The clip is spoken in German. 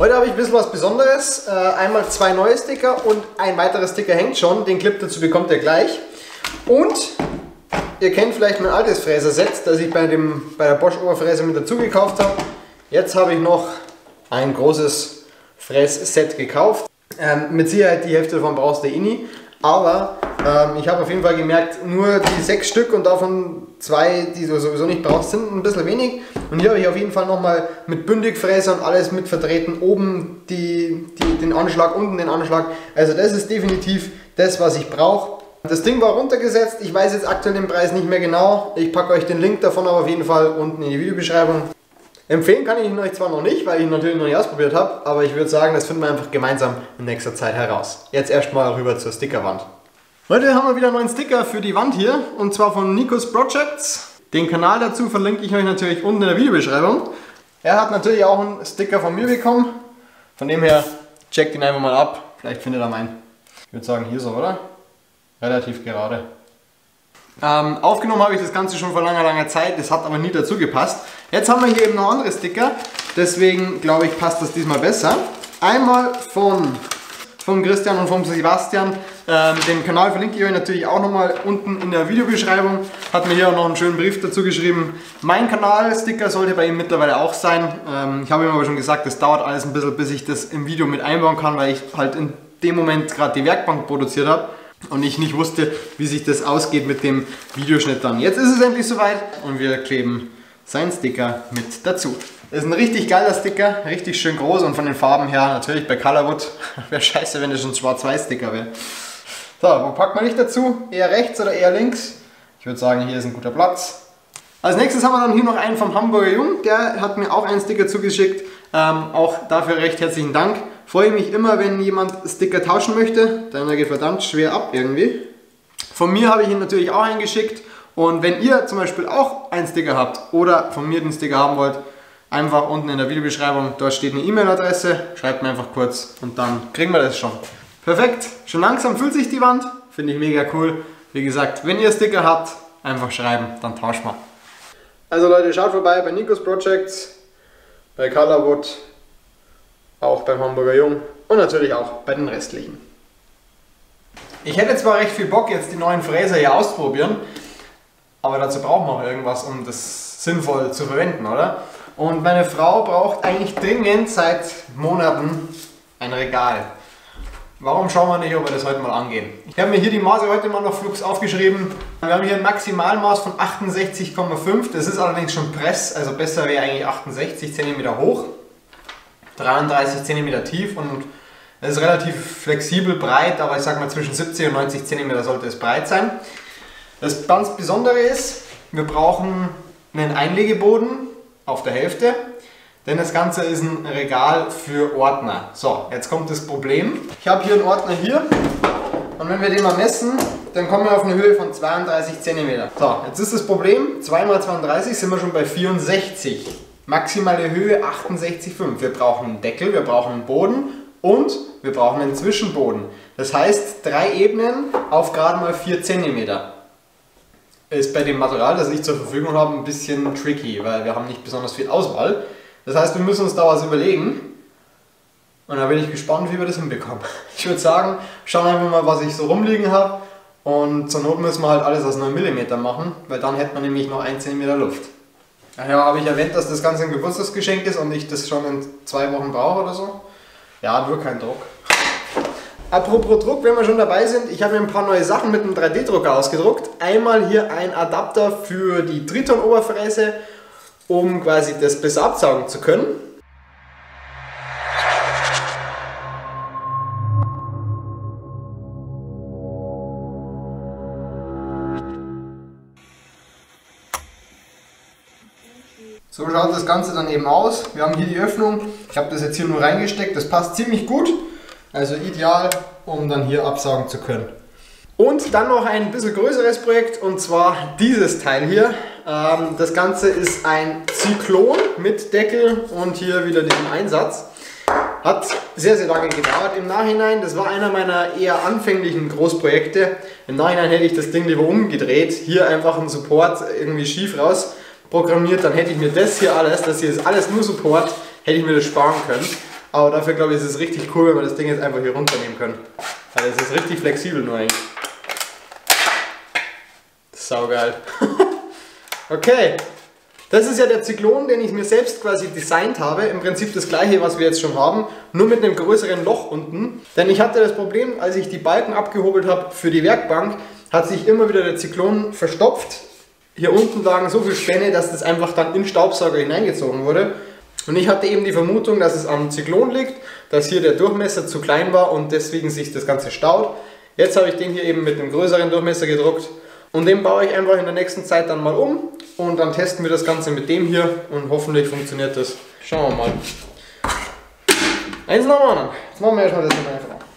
Heute habe ich ein bisschen was Besonderes. Einmal zwei neue Sticker und ein weiterer Sticker hängt schon. Den Clip dazu bekommt ihr gleich. Und ihr kennt vielleicht mein altes Fräserset, das ich bei der Bosch Oberfräse mit dazu gekauft habe. Jetzt habe ich noch ein großes Frässet gekauft. Mit Sicherheit die Hälfte davon brauchst du eh nie. Aber ich habe auf jeden Fall gemerkt, nur die 6 Stück und davon 2, die du sowieso nicht brauchst, sind ein bisschen wenig. Und hier habe ich auf jeden Fall nochmal mit Bündigfräser und alles mit vertreten. Oben den Anschlag, unten den Anschlag. Also das ist definitiv das, was ich brauche. Das Ding war runtergesetzt. Ich weiß jetzt aktuell den Preis nicht mehr genau. Ich packe euch den Link davon aber auf jeden Fall unten in die Videobeschreibung. Empfehlen kann ich ihn euch zwar noch nicht, weil ich ihn natürlich noch nicht ausprobiert habe, aber ich würde sagen, das finden wir einfach gemeinsam in nächster Zeit heraus. Jetzt erstmal rüber zur Stickerwand. Heute haben wir wieder einen neuen Sticker für die Wand hier, und zwar von Nikos Projects. Den Kanal dazu verlinke ich euch natürlich unten in der Videobeschreibung. Er hat natürlich auch einen Sticker von mir bekommen, von dem her checkt ihn einfach mal ab, vielleicht findet er meinen. Ich würde sagen hier so, oder? Relativ gerade. Aufgenommen habe ich das Ganze schon vor langer Zeit, das hat aber nie dazu gepasst. Jetzt haben wir hier eben noch andere Sticker, deswegen glaube ich, passt das diesmal besser. Einmal von Christian und vom Sebastian, den Kanal verlinke ich euch natürlich auch nochmal unten in der Videobeschreibung. Hat mir hier auch noch einen schönen Brief dazu geschrieben. Mein Kanal-Sticker sollte bei ihm mittlerweile auch sein. Ich habe ihm aber schon gesagt, das dauert alles ein bisschen, bis ich das im Video mit einbauen kann, weil ich halt in dem Moment gerade die Werkbank produziert habe. Und ich nicht wusste, wie sich das ausgeht mit dem Videoschnitt dann. Jetzt ist es endlich soweit und wir kleben seinen Sticker mit dazu. Das ist ein richtig geiler Sticker, richtig schön groß und von den Farben her natürlich bei Colorwood. Wäre scheiße, wenn das schon ein Schwarz-Weiß-Sticker wäre. So, wo packt man dich dazu? Eher rechts oder eher links? Ich würde sagen, hier ist ein guter Platz. Als nächstes haben wir dann hier noch einen vom Hamburger Jung. Der hat mir auch einen Sticker zugeschickt. Auch dafür recht herzlichen Dank. Freue mich immer, wenn jemand Sticker tauschen möchte, denn er geht verdammt schwer ab irgendwie. Von mir habe ich ihn natürlich auch eingeschickt, und wenn ihr zum Beispiel auch einen Sticker habt oder von mir den Sticker haben wollt, einfach unten in der Videobeschreibung, dort steht eine E-Mail-Adresse, schreibt mir einfach kurz und dann kriegen wir das schon. Perfekt, schon langsam fühlt sich die Wand, finde ich mega cool. Wie gesagt, wenn ihr Sticker habt, einfach schreiben, dann tauschen wir. Also Leute, schaut vorbei bei Nikos Projects, bei Colorwood, auch beim Hamburger Jung und natürlich auch bei den restlichen. Ich hätte zwar recht viel Bock, jetzt die neuen Fräser hier auszuprobieren, aber dazu braucht man auch irgendwas, um das sinnvoll zu verwenden, oder? Und meine Frau braucht eigentlich dringend seit Monaten ein Regal. Warum schauen wir nicht, ob wir das heute mal angehen? Ich habe mir hier die Maße heute mal noch flugs aufgeschrieben. Wir haben hier ein Maximalmaß von 68,5. Das ist allerdings schon Press, also besser wäre eigentlich 68 cm hoch. 33 cm tief, und es ist relativ flexibel breit, aber ich sag mal zwischen 70 und 90 cm sollte es breit sein. Das ganz Besondere ist, wir brauchen einen Einlegeboden auf der Hälfte, denn das Ganze ist ein Regal für Ordner. So, jetzt kommt das Problem. Ich habe hier einen Ordner hier, und wenn wir den mal messen, dann kommen wir auf eine Höhe von 32 cm. So, jetzt ist das Problem, 2 mal 32 sind wir schon bei 64 cm. Maximale Höhe 68,5. Wir brauchen einen Deckel, wir brauchen einen Boden und wir brauchen einen Zwischenboden. Das heißt, 3 Ebenen auf gerade mal 4 cm. Ist bei dem Material, das ich zur Verfügung habe, ein bisschen tricky, weil wir haben nicht besonders viel Auswahl. Das heißt, wir müssen uns da was überlegen. Und da bin ich gespannt, wie wir das hinbekommen. Ich würde sagen, schauen wir mal, was ich so rumliegen habe. Und zur Not müssen wir halt alles aus 9 mm machen, weil dann hätte man nämlich noch 1 cm Luft. Ja, habe ich erwähnt, dass das Ganze ein Geburtstagsgeschenk ist und ich das schon in 2 Wochen brauche oder so? Ja, nur kein Druck. Apropos Druck, wenn wir schon dabei sind, ich habe mir ein paar neue Sachen mit einem 3D-Drucker ausgedruckt. Einmal hier ein Adapter für die Triton Oberfräse, um quasi das besser absaugen zu können. So schaut das Ganze dann eben aus. Wir haben hier die Öffnung. Ich habe das jetzt hier nur reingesteckt. Das passt ziemlich gut. Also ideal, um dann hier absaugen zu können. Und dann noch ein bisschen größeres Projekt, und zwar dieses Teil hier. Das Ganze ist ein Zyklon mit Deckel und hier wieder diesen Einsatz. Hat sehr, sehr lange gedauert im Nachhinein. Das war einer meiner eher anfänglichen Großprojekte. Im Nachhinein hätte ich das Ding lieber umgedreht. Hier einfach einen Support irgendwie schief raus programmiert, dann hätte ich mir das hier alles, das hier ist alles nur Support, hätte ich mir das sparen können. Aber dafür glaube ich, ist es richtig cool, wenn wir das Ding jetzt einfach hier runternehmen können. Weil es ist richtig flexibel nur eigentlich. Saugeil. Okay, das ist ja der Zyklon, den ich mir selbst quasi designt habe. Im Prinzip das gleiche, was wir jetzt schon haben, nur mit einem größeren Loch unten. Denn ich hatte das Problem, als ich die Balken abgehobelt habe für die Werkbank, hat sich immer wieder der Zyklon verstopft. Hier unten lagen so viele Späne, dass das einfach dann in den Staubsauger hineingezogen wurde. Und ich hatte eben die Vermutung, dass es am Zyklon liegt, dass hier der Durchmesser zu klein war und deswegen sich das Ganze staut. Jetzt habe ich den hier eben mit einem größeren Durchmesser gedruckt und den baue ich einfach in der nächsten Zeit dann mal um und dann testen wir das Ganze mit dem hier und hoffentlich funktioniert das. Schauen wir mal. Eins nach dem anderen. Jetzt machen wir erstmal das noch einfach.